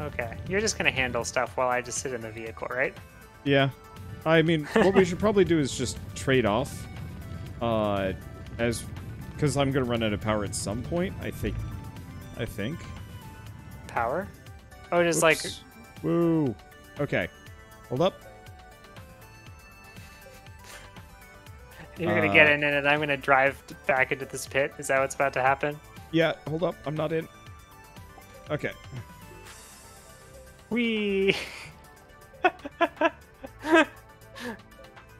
Okay, you're just going to handle stuff while I just sit in the vehicle, right? Yeah. I mean, what we should probably do is just trade off. Because I'm going to run out of power at some point, I think. Power? Oh, just like... Woo. Okay. Hold up. You're going to get in and I'm going to drive back into this pit. Is that what's about to happen? Yeah, hold up. I'm not in. Okay. Whee!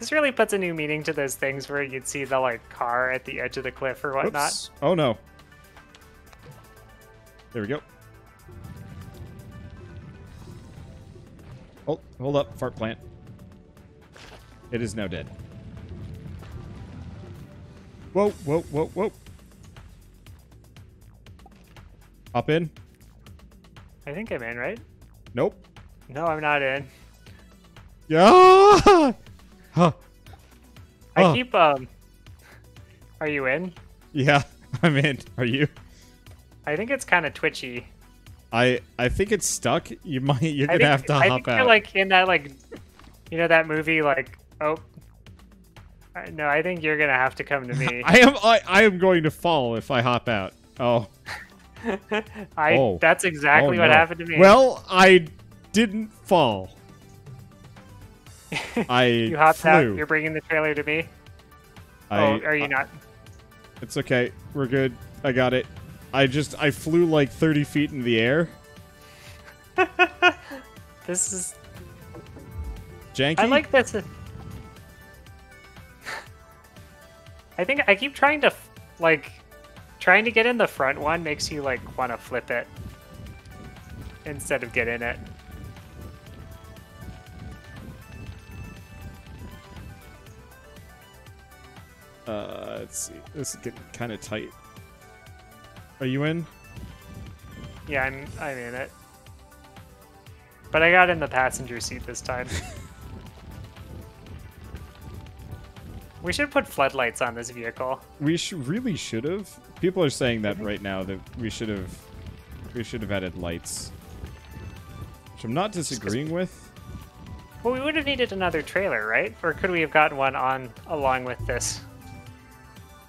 This really puts a new meaning to those things where you'd see the like car at the edge of the cliff or whatnot. Oops. Oh no. There we go. Oh, hold up, fart plant. It is now dead. Whoa, whoa, whoa, whoa. Hop in. I think I'm in, right? Nope. No, I'm not in. Yeah. Huh. I keep Are you in? Yeah, I'm in. Are you? I think it's kind of twitchy. I think it's stuck. You might you're gonna have to hop out. I think you're like in that like, you know that movie like no, I think you're gonna have to come to me. I am going to fall if I hop out. Oh. That's exactly what happened to me. Well, I didn't fall. You hopped out. You're bringing the trailer to me. Are you not? It's okay. We're good. I got it. I flew like 30 feet in the air. This is janky. I like this. I think I keep trying to like. Trying to get in the front one makes you, like, want to flip it instead of get in it. Let's see. This is getting kind of tight. Are you in? Yeah, I'm in it. But I got in the passenger seat this time. We should put floodlights on this vehicle. We really should have. People are saying that right now that we should have added lights, which I'm not disagreeing with. Well, we would have needed another trailer, right? Or could we have gotten one on along with this?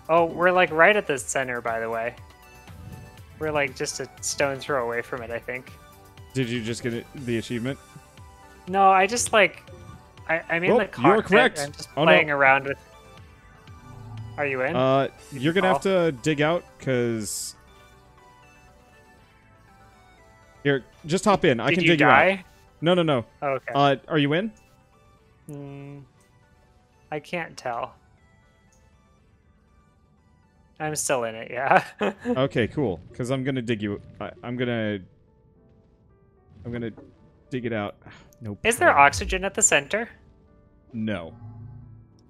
Oh, we're like right at the center, by the way. We're like just a stone's throw away from it, I think. Did you just get it, the achievement? No, I just like I'm in the cockpit. You're correct. I'm just playing around with. Are you in? You're going to have to dig out, because... Here, just hop in. I can dig you out. No. Oh, okay. Are you in? I can't tell. I'm still in it, yeah. Okay, cool. Because I'm going to dig you... I'm going to dig it out. Nope. Is there oxygen at the center? No.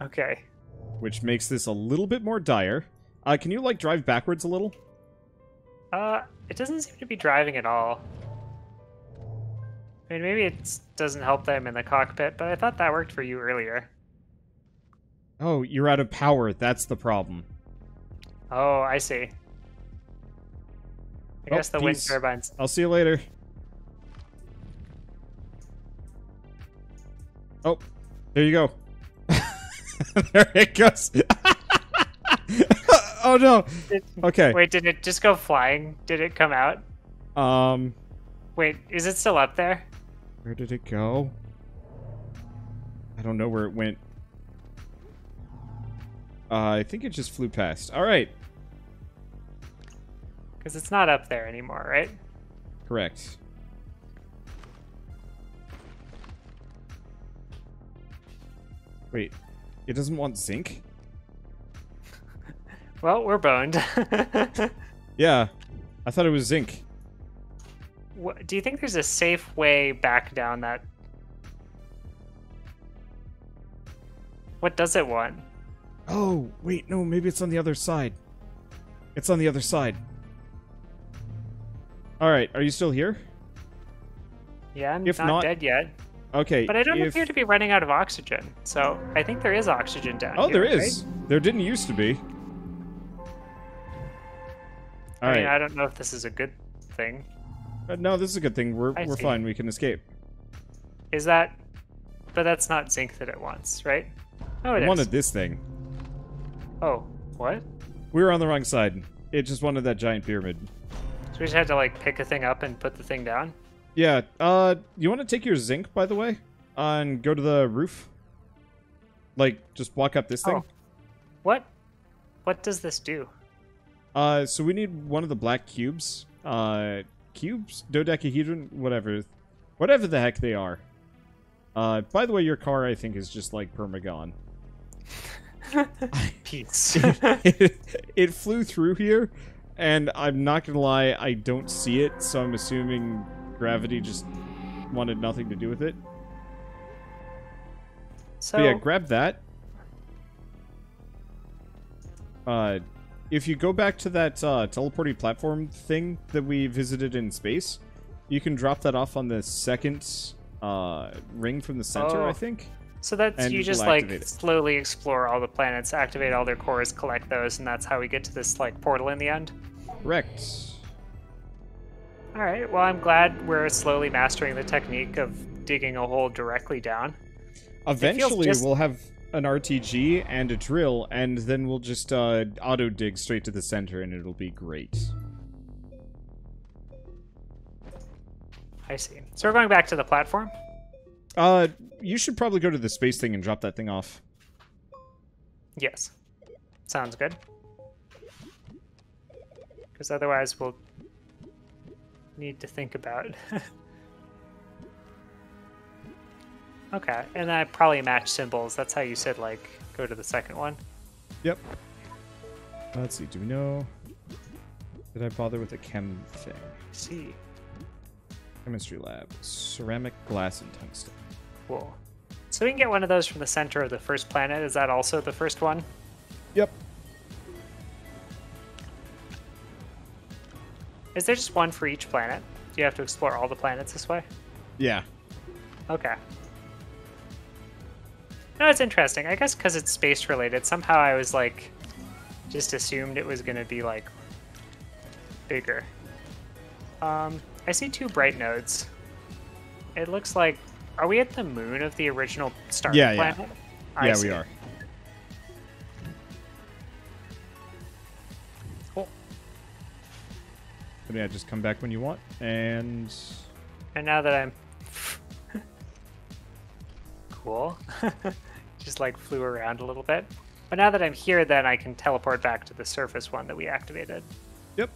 Okay. Which makes this a little bit more dire. Can you, like, drive backwards a little? It doesn't seem to be driving at all. I mean, maybe it doesn't help them in the cockpit, but I thought that worked for you earlier. Oh, you're out of power. That's the problem. Oh, I see. I guess the wind turbines. I'll see you later. Oh, there you go. There it goes. Oh no. Okay. Wait, did it just go flying? Did it come out? Wait, is it still up there? Where did it go? I don't know where it went. I think it just flew past. All right. Because it's not up there anymore, right? Correct. Wait. It doesn't want zinc? Well, we're boned. Yeah. I thought it was zinc. What, do you think there's a safe way back down that... What does it want? Oh, wait, no, maybe it's on the other side. It's on the other side. Alright, are you still here? Yeah, I'm not dead yet. Okay, but I don't appear to be running out of oxygen, so I think there is oxygen down here. Oh, there is. Right? There didn't used to be. All right. I mean, I don't know if this is a good thing. No, this is a good thing. We're fine. We can escape. Is that... But that's not zinc that it wants, right? Oh, it wanted this thing. Oh, what? We were on the wrong side. It just wanted that giant pyramid. So we just had to, like, pick a thing up and put the thing down? Yeah. You want to take your zinc, by the way? And go to the roof? Like, just walk up this thing? What does this do? So we need one of the black cubes. Dodecahedron? Whatever. Whatever the heck they are. By the way, your car, I think, is just like Permagon. Peace. It flew through here, and I'm not gonna lie, I don't see it, so I'm assuming gravity just wanted nothing to do with it. So but yeah, grab that. If you go back to that teleporting platform thing that we visited in space, you can drop that off on the second ring from the center, I think. So that's, you just like slowly explore all the planets, activate all their cores, collect those, and that's how we get to this like portal in the end? Correct. Alright, well I'm glad we're slowly mastering the technique of digging a hole directly down. Eventually we'll have an RTG and a drill, and then we'll just auto dig straight to the center and it'll be great. I see. So we're going back to the platform? You should probably go to the space thing and drop that thing off. Yes. Sounds good. Because otherwise we'll need to think about it. Okay, and I probably match symbols. That's how you said, like, go to the second one? Yep. Let's see, do we know... Did I bother with the chem thing? See. Chemistry lab, ceramic, glass, and tungsten. Cool. So we can get one of those from the center of the first planet. Is that also the first one? Yep. Is there just one for each planet? Do you have to explore all the planets this way? Yeah. Okay. No, it's interesting. I guess because it's space related, somehow I was like, just assumed it was going to be like bigger. I see two bright nodes. It looks like... Are we at the moon of the original star planet? Yeah, yeah we are. Cool. So yeah, just come back when you want, and... And now that I'm... Cool. Just, like, flew around a little bit. But now that I'm here, then I can teleport back to the surface one that we activated. Yep.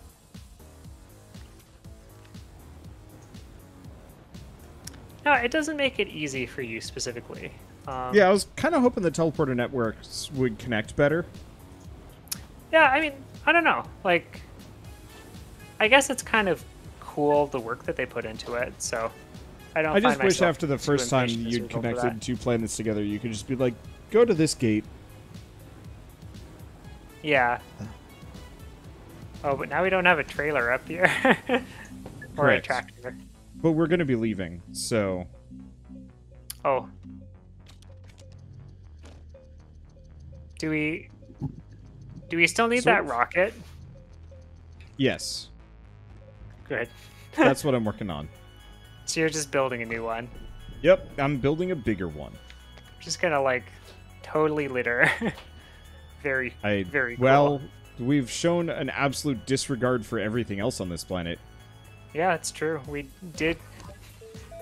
No, it doesn't make it easy for you specifically. Yeah, I was kind of hoping the teleporter networks would connect better. Yeah, I mean, I don't know. Like, I guess it's kind of cool the work that they put into it. So, I just wish after the first time you'd connected two planets together, you could just be like, go to this gate. Yeah. Oh, but now we don't have a trailer up here or a tractor. But we're going to be leaving, so... Oh. Do we still need that rocket? Yes. Good. That's what I'm working on. So you're just building a new one? Yep, I'm building a bigger one. Just going to, like, totally litter. Very cool. Well, we've shown an absolute disregard for everything else on this planet. Yeah, it's true. We did.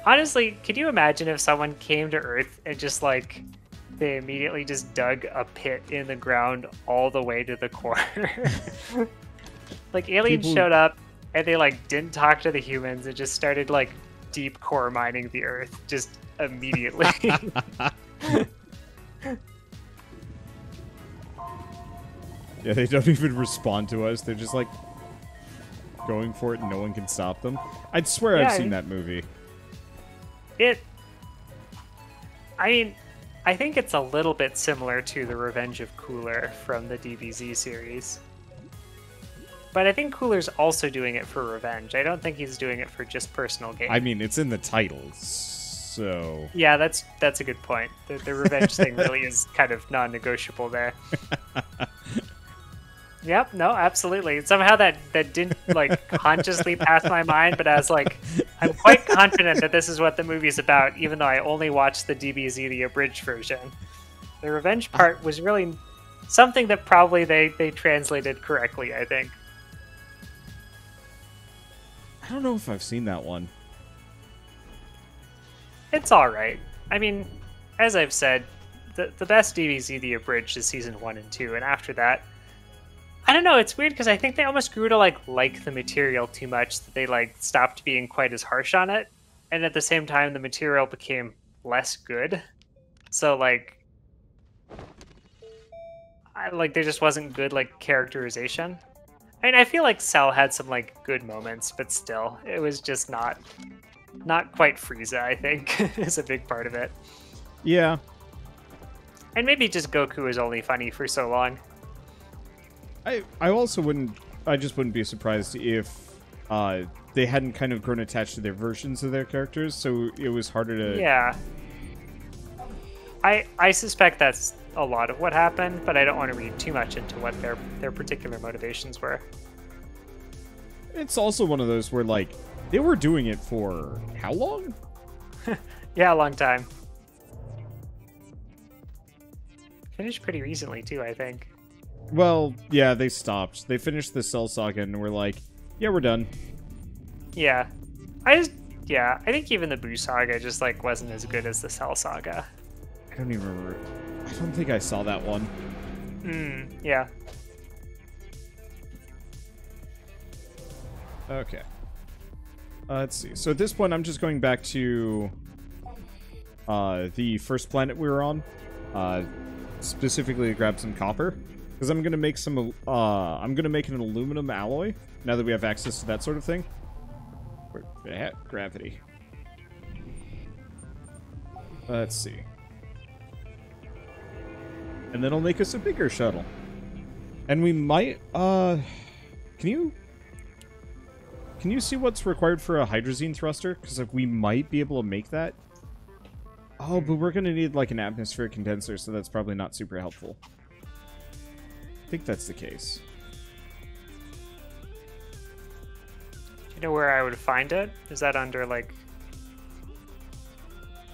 Honestly, could you imagine if someone came to Earth and just like they immediately just dug a pit in the ground all the way to the core? Like aliens showed up and they like didn't talk to the humans and just started like deep core mining the Earth just immediately. Yeah, they don't even respond to us. They're just like going for it and no one can stop them. I'd swear I've seen that movie. I mean, I think it's a little bit similar to The Revenge of Cooler from the DBZ series. But I think Cooler's also doing it for revenge. I don't think he's doing it for just personal gain. I mean, it's in the title, so... Yeah, that's a good point. The revenge thing really is kind of non-negotiable there. Yep, no, absolutely. Somehow that didn't like consciously pass my mind, but I was like, I'm quite confident that this is what the movie's about, even though I only watched the DBZ, the abridged version. The revenge part was really something that probably they translated correctly, I think. I don't know if I've seen that one. It's all right. I mean, as I've said, the best DBZ, the abridged, is seasons 1 and 2, and after that, I don't know, it's weird because I think they almost grew to like the material too much that they stopped being quite as harsh on it. And at the same time, the material became less good. So like there just wasn't good characterization. I mean, I feel like Cell had some good moments, but still, it was just not quite Frieza, I think, is a big part of it. Yeah. And maybe just Goku is only funny for so long. I also wouldn't, I just wouldn't be surprised if they hadn't kind of grown attached to their versions of their characters, so it was harder to... Yeah. I suspect that's a lot of what happened, but I don't want to read too much into what their particular motivations were. It's also one of those where, they were doing it for how long? Yeah, a long time. Finished pretty recently, too, I think. Well, yeah, they stopped. They finished the Cell Saga and were like, yeah, we're done. Yeah. I think even the Buu Saga just, wasn't as good as the Cell Saga. I don't even remember. I don't think I saw that one. Yeah. Okay. Let's see. So at this point, I'm just going back to the first planet we were on. Specifically to grab some copper. Because I'm gonna make some, I'm gonna make an aluminum alloy now that we have access to that sort of thing. Gravity. Let's see. And then I'll make us a bigger shuttle. And we might, can you see what's required for a hydrazine thruster? Because we might be able to make that. Oh, but we're gonna need an atmospheric condenser, so that's probably not super helpful. I think that's the case. Do you know where I would find it? Is that under Oh,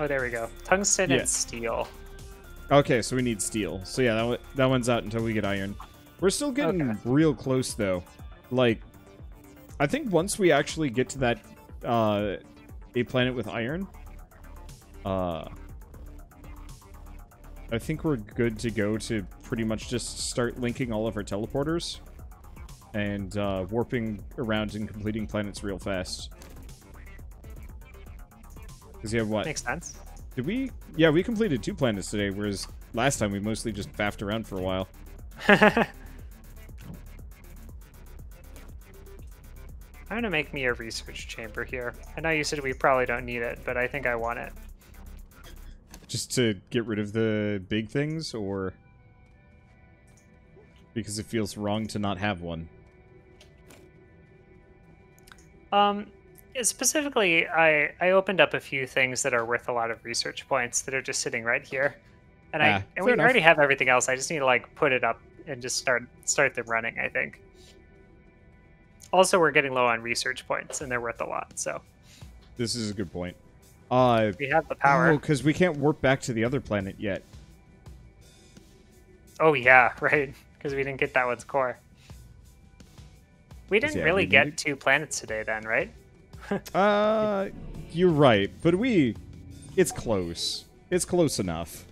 there we go. Tungsten and steel. Okay, so we need steel. So yeah, that one's out until we get iron. We're still getting real close though. I think once we actually get to that a planet with iron, I think we're good to go to pretty much just start linking all of our teleporters and warping around and completing planets real fast. Because you have what? Makes sense. Did we? Yeah, we completed 2 planets today, whereas last time we mostly just faffed around for a while. I'm gonna make me a research chamber here. I know you said we probably don't need it, but I think I want it. Just to get rid of the big things, or because it feels wrong to not have one? Specifically, I opened up a few things that are worth a lot of research points that are just sitting right here. And we already have everything else. I just need to put it up and just start them running, I think. Also, we're getting low on research points, and they're worth a lot, so. This is a good point. We have the power. Oh, because we can't warp back to the other planet yet. Oh, yeah, right. Because we didn't get that one's core. We didn't really get 2 planets today then, right? You're right. But it's close. It's close enough.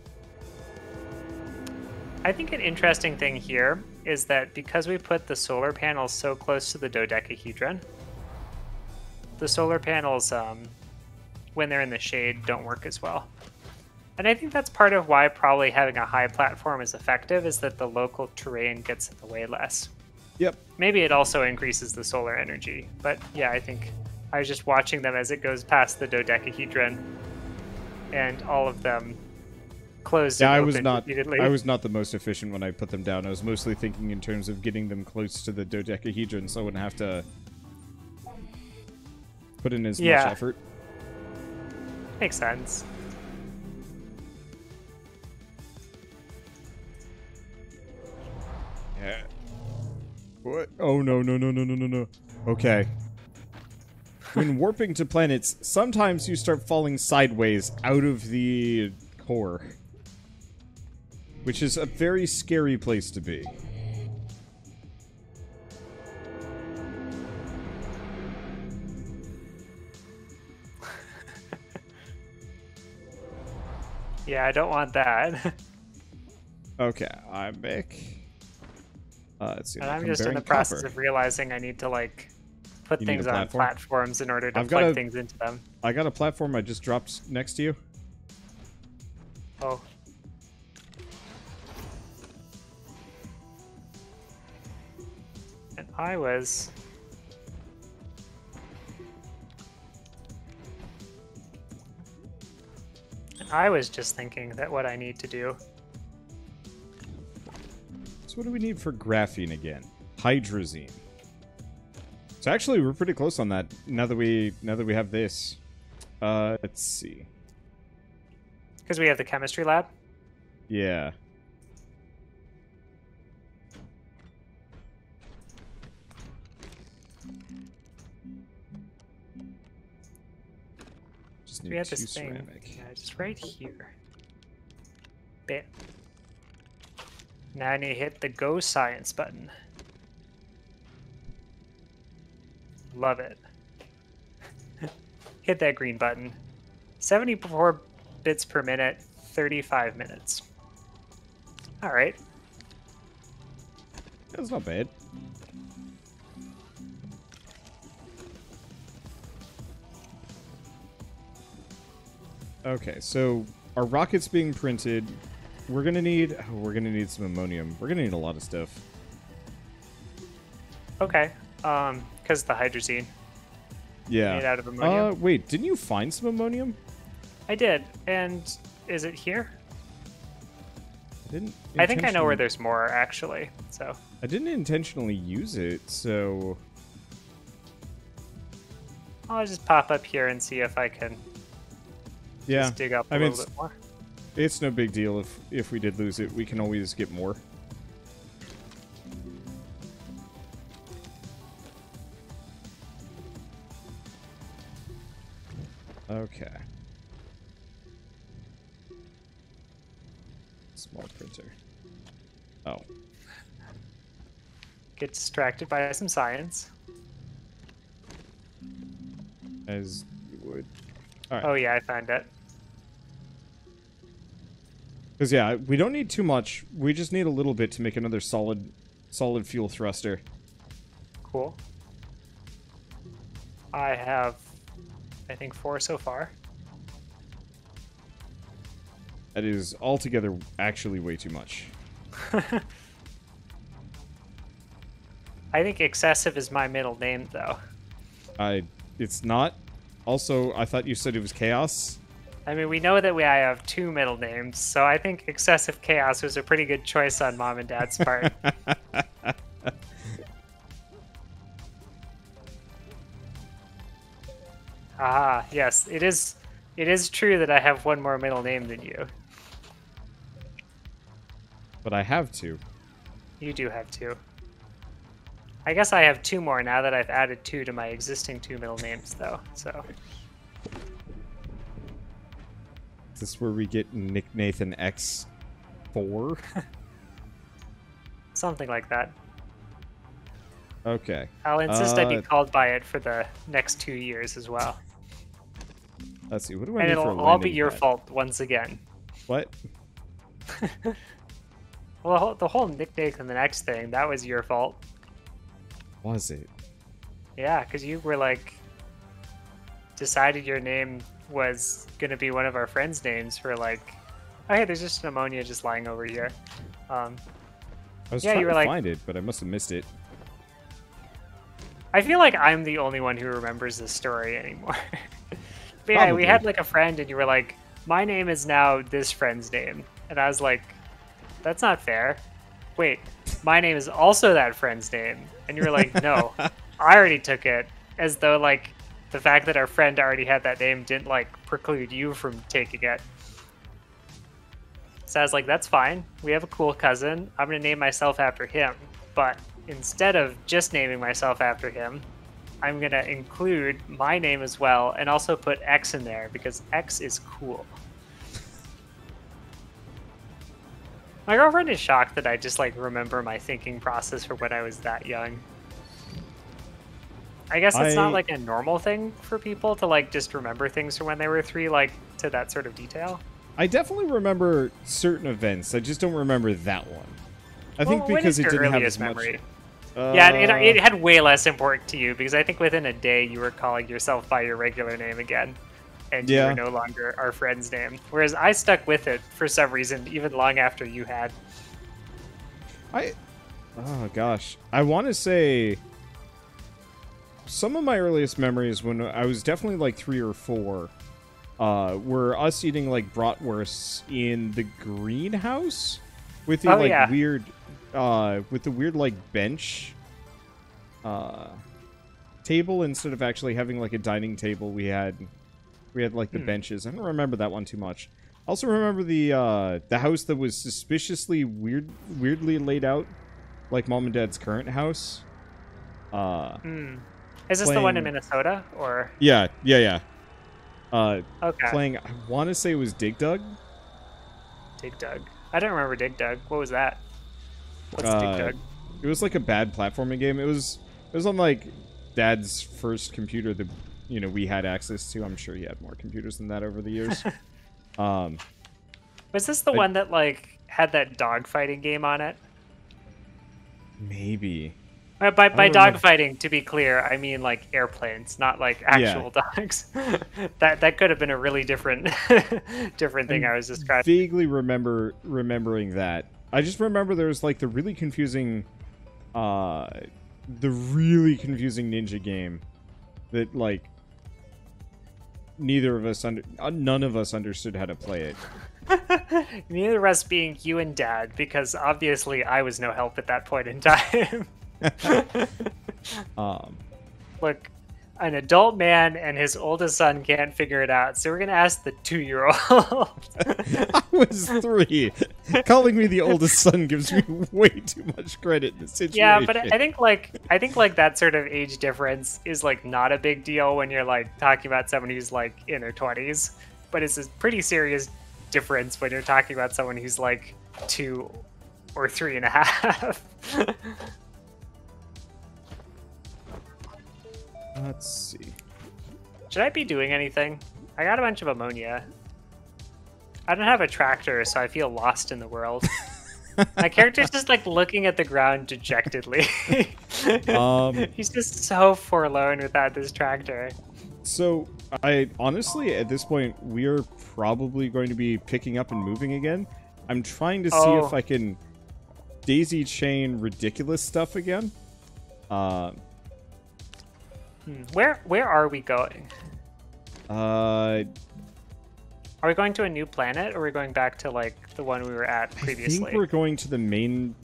I think an interesting thing here is that because we put the solar panels so close to the dodecahedron, the solar panels... when they're in the shade, don't work as well. And I think that's part of why probably having a high platform is effective, is that the local terrain gets in the way less. Yep. Maybe it also increases the solar energy, but yeah, I think I was just watching them as it goes past the dodecahedron, and all of them closed. Yeah, I was not the most efficient when I put them down. I was mostly thinking in terms of getting them close to the dodecahedron, so I wouldn't have to put in as much effort. Makes sense. Yeah. What? Oh, no. Okay. When warping to planets, sometimes you start falling sideways out of the core. Which is a very scary place to be. Yeah, I don't want that. Okay, I'm back. Let's see, and I'm just in the process of realizing I need to, like, put things on platforms in order to plug things into them. I got a platform I just dropped next to you. Oh. And I was... just thinking that what I need to do. So what do we need for graphene again? Hydrazine. So actually, we're pretty close on that. Now that we have this, let's see. Because we have the chemistry lab. Yeah. Just need we have this ceramic thing. Yeah, just right here. Bam. Now I need to hit the Go Science button. Love it. Hit that green button. 74 bits per minute, 35 minutes. All right. That's not bad. Okay, so our rocket's being printed. We're gonna need some ammonium. We're gonna need a lot of stuff. Okay, because the hydrazine. Yeah. Made out of ammonium. Wait, didn't you find some ammonium? I did, and is it here? I didn't. I think I know where there's more actually. So. I didn't intentionally use it, so. I'll just pop up here and see if I can. Yeah. Just dig up a little bit more. It's no big deal if we did lose it. We can always get more. Okay. Small printer. Oh. Get distracted by some science. As you would. All right. Oh yeah, I found it. Because, yeah, we don't need too much. We just need a little bit to make another solid fuel thruster. Cool. I have, I think, 4 so far. That is altogether actually way too much. I think excessive is my middle name, though. It's not. Also, I thought you said it was chaos. I mean, we know that I have 2 middle names, so I think Excessive Chaos was a pretty good choice on Mom and Dad's part. Ah, yes, it is true that I have 1 more middle name than you. But I have 2. You do have 2. I guess I have 2 more now that I've added 2 to my existing 2 middle names, though, so... This is where we get Nick Nathan X4? Something like that. Okay. I'll insist I be called by it for the next 2 years as well. Let's see. What do I need for a landing pad? And it'll all be your fault once again. What? Well, the whole Nick Nathan X thing, that was your fault. Was it? Yeah, because you were like... decided your name... was gonna be one of our friends' names for like, oh hey, there's just an ammonia just lying over here. I was trying to find it, but I must have missed it. I feel like I'm the only one who remembers this story anymore. But yeah, we had like a friend, and you were like, my name is now this friend's name, and I was like, that's not fair. Wait, my name is also that friend's name, and you were like, no, I already took it, as though like. The fact that our friend already had that name didn't, like, preclude you from taking it. So I was like, that's fine. We have a cool cousin. I'm going to name myself after him. But instead of just naming myself after him, I'm going to include my name as well and also put X in there because X is cool. My girlfriend is shocked that I just like remember my thinking process for when I was that young. I guess it's not like a normal thing for people to like just remember things from when they were 3 like to that sort of detail. I definitely remember certain events. I just don't remember that one. I think because it didn't have as memory. Yeah, it had way less importance to you because I think within a day you were calling yourself by your regular name again. And yeah, you were no longer our friend's name. Whereas I stuck with it for some reason, even long after you had. Oh gosh. I want to say some of my earliest memories when I was definitely like 3 or 4 were us eating like bratwursts in the greenhouse with the weird with the weird like bench table instead of actually having like a dining table. We had like the benches. I don't remember that one too much. I also remember the house that was suspiciously weirdly laid out, like Mom and Dad's current house. Is this the one in Minnesota or? Yeah. Okay. Playing, I want to say it was Dig Dug. Dig Dug. I don't remember Dig Dug. What was that? What's Dig Dug? It was like a bad platforming game. It was on like Dad's first computer. The you know, we had access to. I'm sure he had more computers than that over the years. Was this the one that like had that dog fighting game on it? Maybe. By dog fighting, to be clear, I mean like airplanes, not like actual dogs. that could have been a really different thing I was describing. Vaguely remembering that. I just remember there was like the really confusing ninja game that like none of us understood how to play it. Neither of us being you and Dad, because obviously I was no help at that point in time. Look, an adult man and his oldest son can't figure it out, so we're gonna ask the 2-year-old. I was 3. Calling me the oldest son gives me way too much credit in this situation. Yeah, but I think like that sort of age difference is like not a big deal when you're like talking about someone who's like in their 20s, but it's a pretty serious difference when you're talking about someone who's like 2 or 3.5. Let's see. Should I be doing anything? I got a bunch of ammonia. I don't have a tractor, so I feel lost in the world. My character's just like looking at the ground dejectedly. He's just so forlorn without this tractor. So I honestly, at this point, we're probably going to be picking up and moving again. I'm trying to see if I can daisy chain ridiculous stuff again. Where are we going? Are we going to a new planet, or are we going back to like the one we were at previously? I think we're going to the main.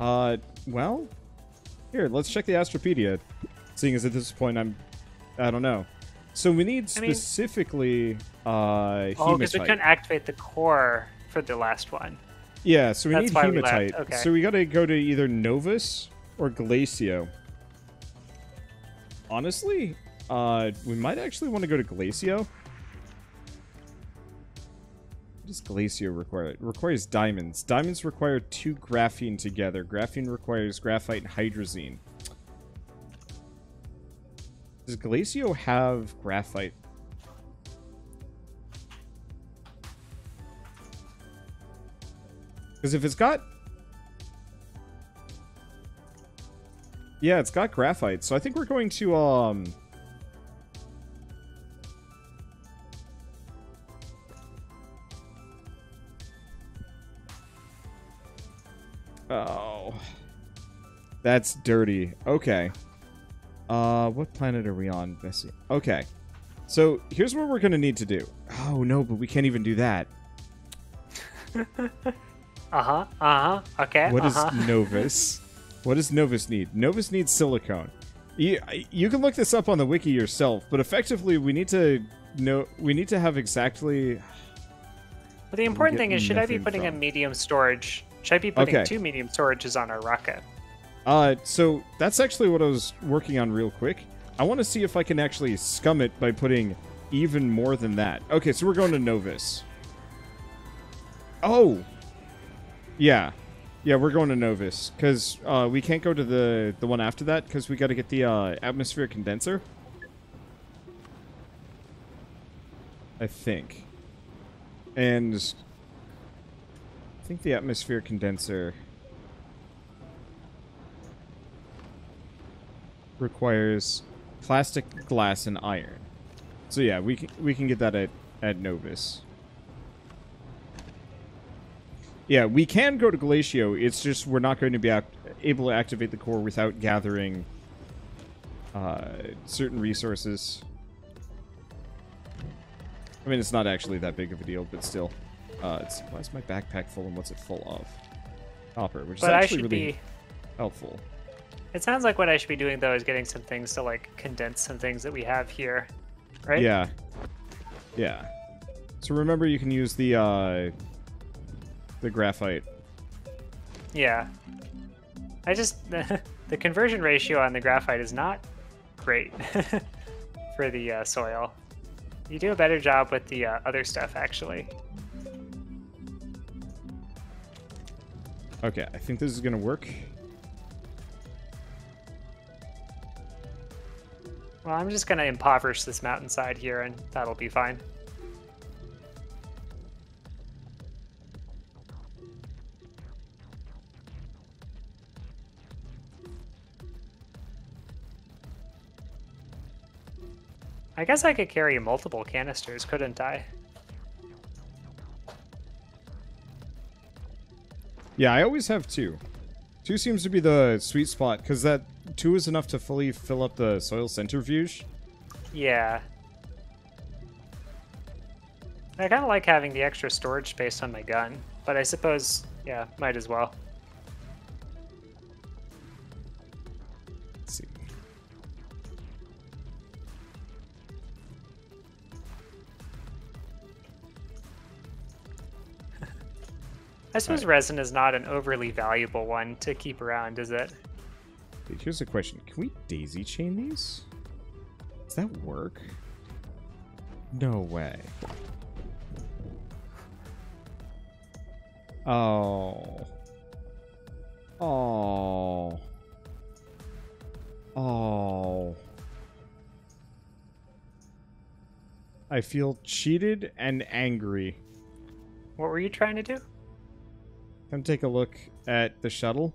Well, here, let's check the Astropedia. Seeing as at this point I don't know. So we need specifically. Because we couldn't activate the core for the last one. Yeah, so we need hematite. Okay. So we got to go to either Novus or Glacio. Honestly, we might actually want to go to Glacio. What does Glacio require? It requires diamonds. Diamonds require 2 graphene together. Graphene requires graphite and hydrazine. Does Glacio have graphite? Because if it's got... Yeah, it's got graphite, so I think we're going to, Oh. That's dirty. Okay. What planet are we on? Let's see. Okay. So, here's what we're going to need to do. Oh, no, but we can't even do that. Okay. What is Novus? What does Novus need? Novus needs silicone. You can look this up on the wiki yourself, but effectively we need to have exactly. Well, the important thing is, should I be putting a medium storage? Should I be putting 2 medium storages on our rocket? So that's actually what I was working on real quick. I want to see if I can actually scum it by putting even more than that. Okay, so we're going to Novus. Oh! Yeah. Yeah, we're going to Novus, because we can't go to the one after that, because we got to get the atmospheric condenser. I think. And I think the atmospheric condenser requires plastic, glass, and iron. So yeah, we can get that at Novus. Yeah, we can go to Galatio, it's just we're not going to be able to activate the core without gathering certain resources. I mean, it's not actually that big of a deal, but still. Why is my backpack full and what's it full of? Copper, which is actually really helpful. It sounds like what I should be doing, though, is getting some things to, like, condense some things that we have here, right? Yeah. Yeah. So remember, you can use the graphite. Yeah. I just... the conversion ratio on the graphite is not great for the soil. You do a better job with the other stuff, actually. Okay, I think this is going to work. Well, I'm just going to impoverish this mountainside here, and that'll be fine. I guess I could carry multiple canisters, couldn't I? Yeah, I always have two. Two seems to be the sweet spot, because that two is enough to fully fill up the soil centrifuge. Yeah. I kind of like having the extra storage space on my gun, but I suppose, yeah, might as well. I suppose resin is not an overly valuable one to keep around, is it? Dude, here's a question. Can we daisy chain these? Does that work? No way. Oh. Oh. Oh. I feel cheated and angry. What were you trying to do? Come take a look at the shuttle.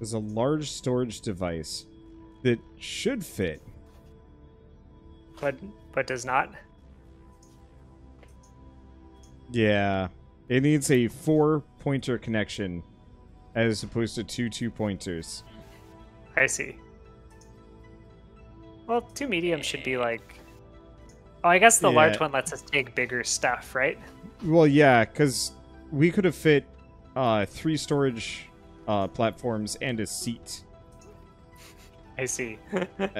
There's a large storage device that should fit. But does not? Yeah. It needs a 4-pointer connection. As opposed to two 2-pointers. I see. Well, two mediums should be like... Oh, I guess the large one lets us take bigger stuff, right? Well, yeah, because we could have fit 3 storage platforms and a seat. I see.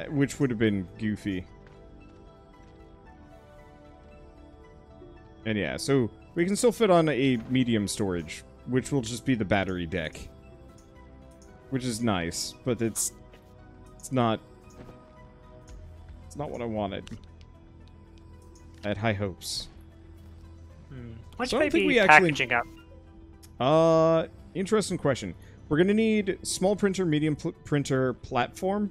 Which would have been goofy. And yeah, so we can still fit on a medium storage, which will just be the battery deck. Which is nice, but it's not what I wanted. I had high hopes. What should I be packaging up? Interesting question. We're going to need small printer, medium printer, platform.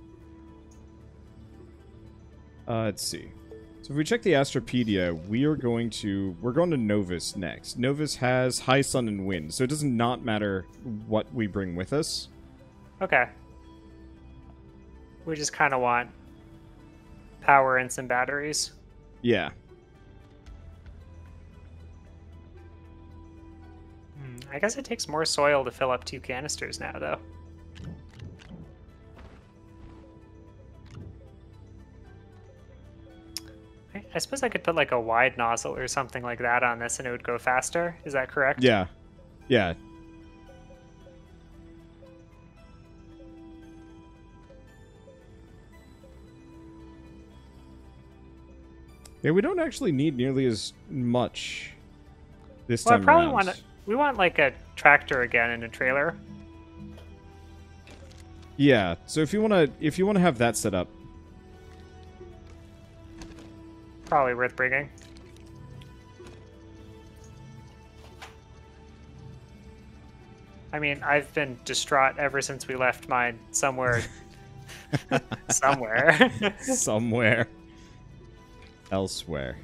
Let's see. So if we check the Astropedia, we're going to Novus next. Novus has high sun and wind, so it does not matter what we bring with us. Okay. We just kind of want power and some batteries. Yeah. I guess it takes more soil to fill up 2 canisters now, though. I suppose I could put like a wide nozzle or something like that on this and it would go faster. Is that correct? Yeah. Yeah. Yeah, we don't actually need nearly as much this time around. Well, I probably want to... We want, like, a tractor again and a trailer. Yeah, so if you want to have that set up. Probably worth bringing. I mean, I've been distraught ever since we left mine somewhere. Somewhere. Elsewhere.